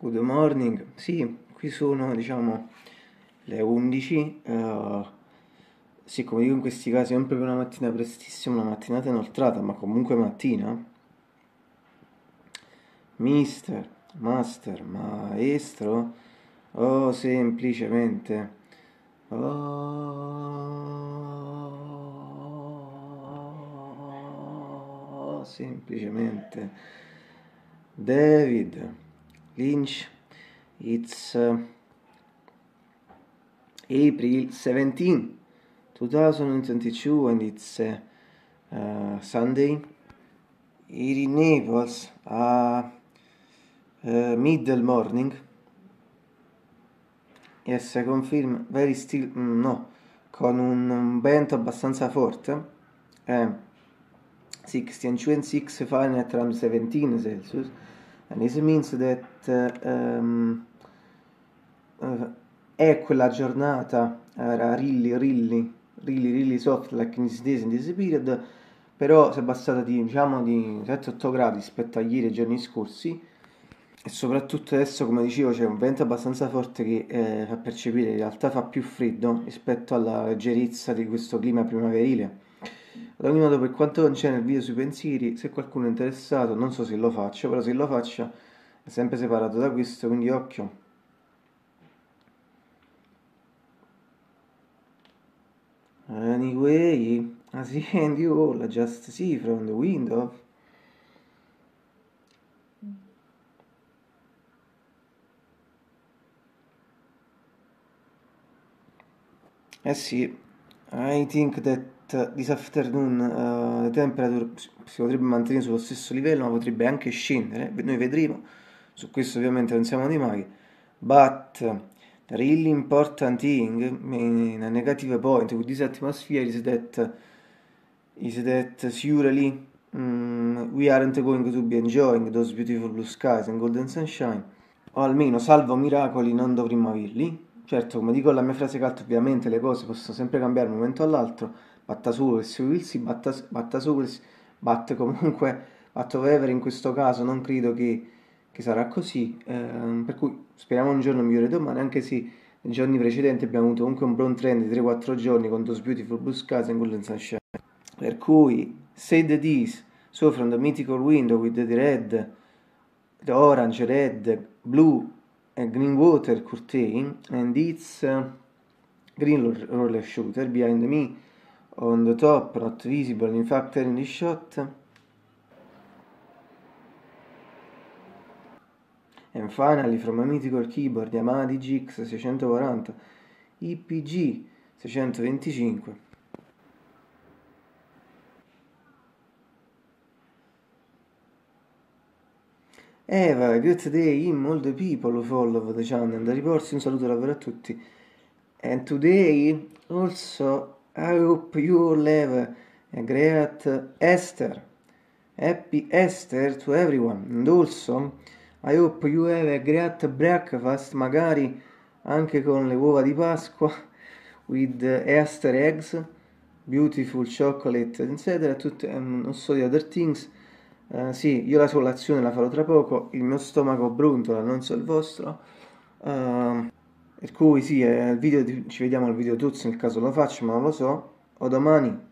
Good morning. Sì, qui sono diciamo le 11. Siccome dico in questi casi non proprio una mattina prestissima, una mattinata inoltrata, ma comunque mattina. Mister, master, maestro, oh, semplicemente David Lynch. It's April 17, 2022, and it's Sunday. Here in Naples, middle morning. Yes, I confirm, very still, no, con un vento abbastanza forte. 16.26 Fahrenheit around 17 Celsius, and this means that è quella giornata really soft like in this days in this period, però si è abbassata di diciamo di 7-8 gradi rispetto a ieri e giorni scorsi, e soprattutto adesso, come dicevo, c'è un vento abbastanza forte che fa percepire in realtà fa più freddo rispetto alla leggerezza di questo clima primaverile. Ad ogni modo, per quanto concerne il video sui pensieri, se qualcuno è interessato, non so se lo faccio, però se lo faccio è sempre separato da questo, quindi occhio. Anyway, as you can you all just see from the window. Eh sì, I think that this afternoon la temperatura si potrebbe mantenere sullo stesso livello, ma potrebbe anche scendere, noi vedremo, su questo ovviamente non siamo dei maghi, but the really important thing, a negative point with this atmosphere is that surely we aren't going to be enjoying those beautiful blue skies and golden sunshine, o almeno, salvo miracoli, non dovremmo averli. Certo, come dico la mia frase cult, ovviamente le cose possono sempre cambiare da un momento all'altro, but whatever in questo caso non credo che sarà così, per cui speriamo un giorno migliore domani, anche se nei giorni precedenti abbiamo avuto comunque un buon trend di 3-4 giorni con those beautiful blue skies and golden sunshine. Per cui, said this, so from the mythical window with the red, the orange, red, blue, green water curtain, and it's green roller shooter behind me on the top, not visible in fact in the shot, and finally from a mythical keyboard the Amadigi gx 640 ipg 625 eva. Great day in all the people who follow the channel and the reports. Un saluto davvero a tutti. And today also I hope you all have a great Easter. Happy Easter to everyone. And also I hope you have a great breakfast, magari anche con le uova di Pasqua, with Easter eggs, beautiful chocolate, eccetera. Also the other things. Sì, io la colazione la farò tra poco, il mio stomaco brontola, non so il vostro, per cui sì, ci vediamo al video tutti nel caso lo faccio, ma non lo so, o domani.